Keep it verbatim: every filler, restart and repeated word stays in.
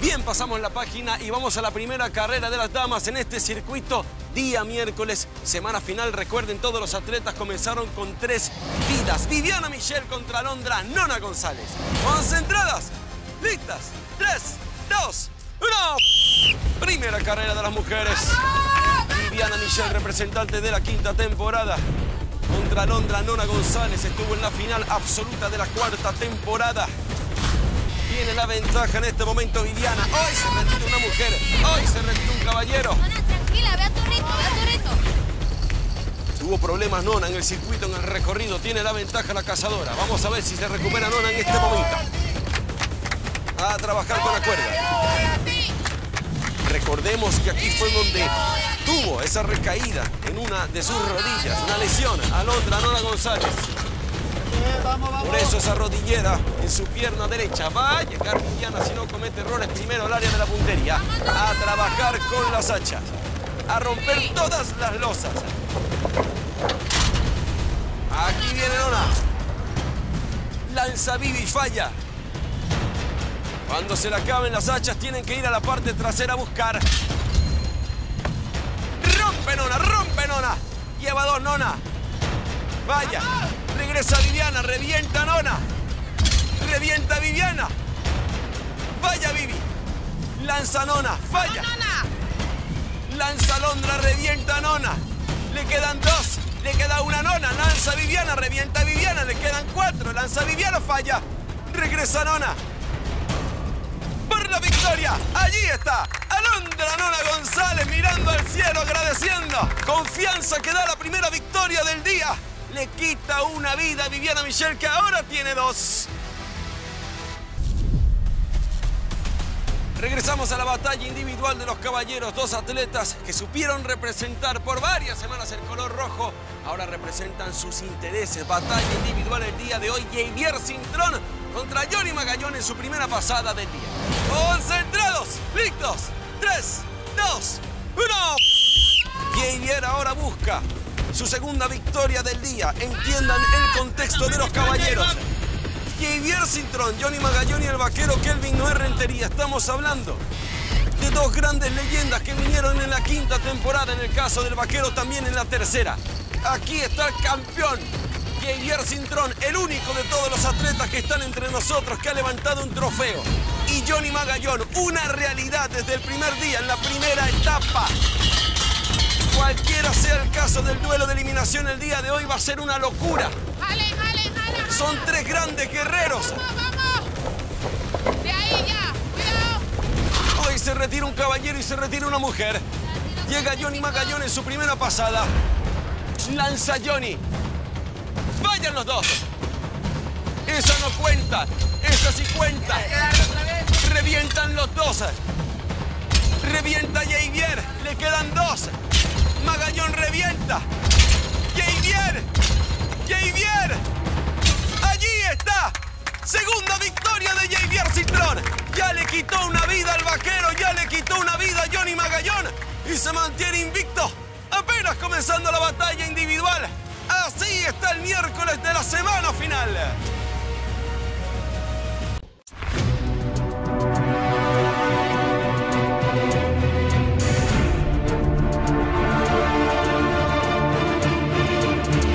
Bien, pasamos la página y vamos a la primera carrera de las damas en este circuito. Día miércoles, semana final. Recuerden, todos los atletas comenzaron con tres vidas. Viviana Michelle contra Alondra Nona González. Concentradas, listas, tres, dos, uno. Primera carrera de las mujeres. Viviana Michelle, representante de la quinta temporada, contra Alondra Nona González. Estuvo en la final absoluta de la cuarta temporada. Tiene la ventaja en este momento Viviana. Hoy se retira una mujer, hoy se retira un caballero. Nona, tranquila, ve a tu ritmo, ve a tu ritmo. Tuvo problemas Nona en el circuito, en el recorrido. Tiene la ventaja la cazadora. Vamos a ver si se recupera Nona en este momento. A trabajar con la cuerda. Recordemos que aquí fue donde tuvo esa recaída en una de sus rodillas, una lesión a Alondra Nona González. Por eso esa rodillera en su pierna derecha. Va a llegar Viviana si no comete errores primero al área de la puntería. A trabajar con las hachas. A romper todas las losas. Aquí viene Nona. Lanza Vivi y falla. Cuando se le acaben las hachas tienen que ir a la parte trasera a buscar. Rompe Nona, rompe Nona. Lleva dos Nona. Vaya. Regresa Viviana, revienta Nona. Revienta Viviana. Falla Vivi. Lanza Nona, falla. Lanza Alondra, revienta Nona. Le quedan dos, le queda una Nona. Lanza Viviana, revienta Viviana, le quedan cuatro. Lanza Viviana, falla. Regresa Nona. Por la victoria, allí está. Alondra Nona González mirando al cielo, agradeciendo. Confianza que da la primera victoria del día. Le quita una vida a Viviana Michelle, que ahora tiene dos. Regresamos a la batalla individual de los caballeros. Dos atletas que supieron representar por varias semanas el color rojo. Ahora representan sus intereses. Batalla individual el día de hoy. Javier Cintrón contra Johnny Magallón en su primera pasada del día. Concentrados, listos. tres, dos, uno. Javier ahora busca su segunda victoria del día. Entiendan el contexto de los caballeros. Javier Cintrón, Johnny Magallón y el vaquero Kelvin Noé Rentería. Estamos hablando de dos grandes leyendas que vinieron en la quinta temporada. En el caso del vaquero, también en la tercera. Aquí está el campeón, Javier Cintrón, el único de todos los atletas que están entre nosotros que ha levantado un trofeo. Y Johnny Magallón, una realidad desde el primer día, en la primera etapa. Cualquiera sea el caso del duelo de eliminación, el día de hoy va a ser una locura. ¡Jale, jale, jale, jale! Son tres grandes guerreros. ¡Vamos, vamos! ¡De ahí ya! ¡Cuidado! Hoy se retira un caballero y se retira una mujer. Llega Johnny Magallón en su primera pasada. Lanza Johnny. ¡Vayan los dos! Esa no cuenta. Esa sí cuenta. Revientan los dos. Revienta Javier. Le quedan dos. Magallón revienta. Javier, Javier, allí está. Segunda victoria de Javier Cintrón. Ya le quitó una vida al vaquero, ya le quitó una vida a Johnny Magallón y se mantiene invicto. Apenas comenzando la batalla individual. Así está el miércoles de la semana final.